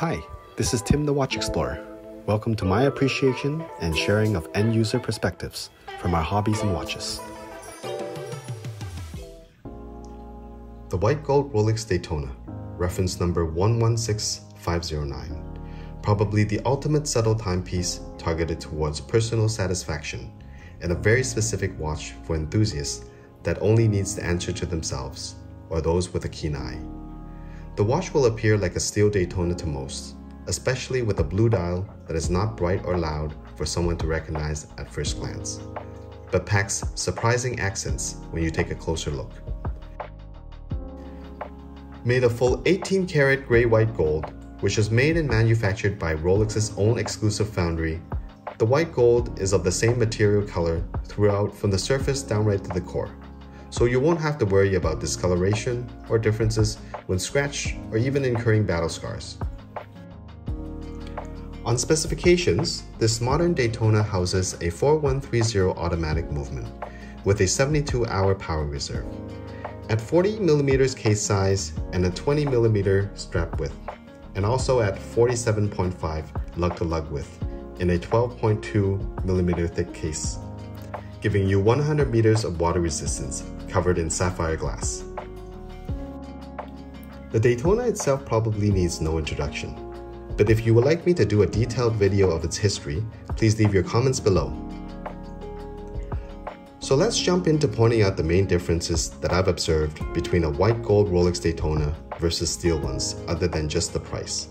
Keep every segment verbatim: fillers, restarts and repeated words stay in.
Hi, this is Tim the Watch Explorer. Welcome to my appreciation and sharing of end-user perspectives from our hobbies and watches. The white gold Rolex Daytona, reference number one one six five zero nine, probably the ultimate subtle timepiece targeted towards personal satisfaction and a very specific watch for enthusiasts that only needs the answer to themselves or those with a keen eye. The watch will appear like a steel Daytona to most, especially with a blue dial that is not bright or loud for someone to recognize at first glance, but packs surprising accents when you take a closer look. Made of full eighteen karat gray-white gold, which is made and manufactured by Rolex's own exclusive foundry, the white gold is of the same material color throughout from the surface downright to the core. So you won't have to worry about discoloration or differences when scratched or even incurring battle scars. On specifications, this modern Daytona houses a forty-one thirty automatic movement with a seventy-two hour power reserve, at forty millimeter case size and a twenty millimeter strap width, and also at forty-seven point five lug-to-lug width in a twelve point two millimeter thick case, giving you one hundred meters of water resistance covered in sapphire glass. The Daytona itself probably needs no introduction, but if you would like me to do a detailed video of its history, please leave your comments below. So let's jump into pointing out the main differences that I've observed between a white gold Rolex Daytona versus steel ones, other than just the price.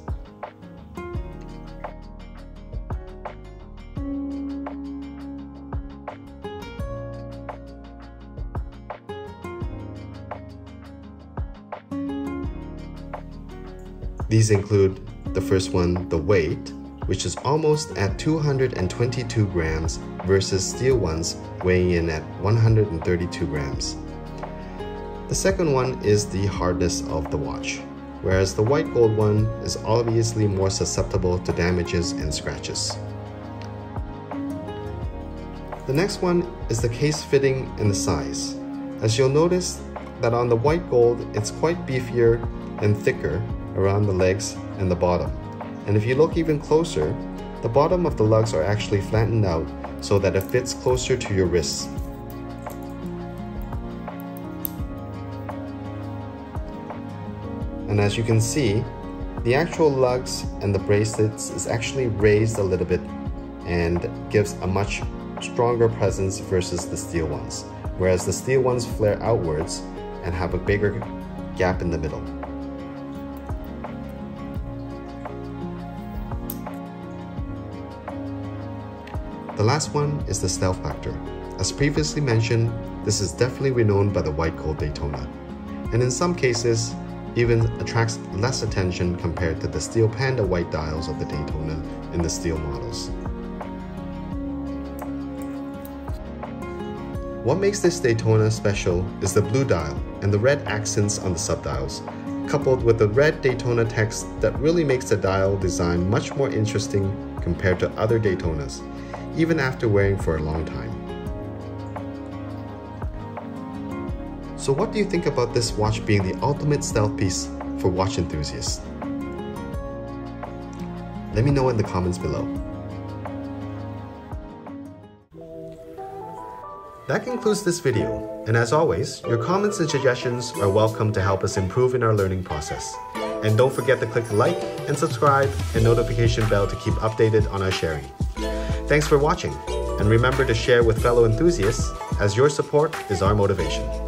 These include the first one, the weight, which is almost at two hundred twenty-two grams versus steel ones weighing in at one hundred thirty-two grams. The second one is the hardness of the watch, whereas the white gold one is obviously more susceptible to damages and scratches. The next one is the case fitting and the size, as you'll notice that on the white gold it's quite beefier and thicker around the legs and the bottom. And if you look even closer, the bottom of the lugs are actually flattened out so that it fits closer to your wrists. And as you can see, the actual lugs and the bracelets is actually raised a little bit and gives a much stronger presence versus the steel ones, whereas the steel ones flare outwards and have a bigger gap in the middle. The last one is the stealth factor. As previously mentioned, this is definitely renowned by the white gold Daytona, and in some cases, even attracts less attention compared to the steel panda white dials of the Daytona in the steel models. What makes this Daytona special is the blue dial and the red accents on the subdials, coupled with the red Daytona text that really makes the dial design much more interesting compared to other Daytonas, even after wearing for a long time. So what do you think about this watch being the ultimate stealth piece for watch enthusiasts? Let me know in the comments below. That concludes this video, and as always, your comments and suggestions are welcome to help us improve in our learning process. And don't forget to click like and subscribe and notification bell to keep updated on our sharing. Thanks for watching, and remember to share with fellow enthusiasts, as your support is our motivation.